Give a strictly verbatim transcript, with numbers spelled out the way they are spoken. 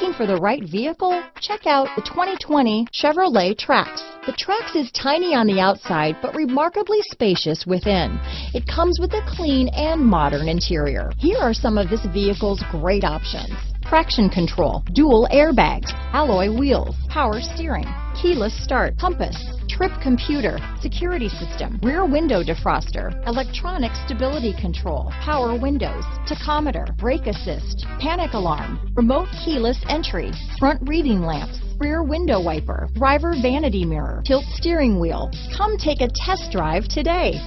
Looking for the right vehicle? Check out the twenty twenty Chevrolet Trax. The Trax is tiny on the outside, but remarkably spacious within. It comes with a clean and modern interior. Here are some of this vehicle's great options: traction control, dual airbags, alloy wheels, power steering, keyless start, compass, trip computer, security system, rear window defroster, electronic stability control, power windows, tachometer, brake assist, panic alarm, remote keyless entry, front reading lamps, rear window wiper, driver vanity mirror, tilt steering wheel. Come take a test drive today.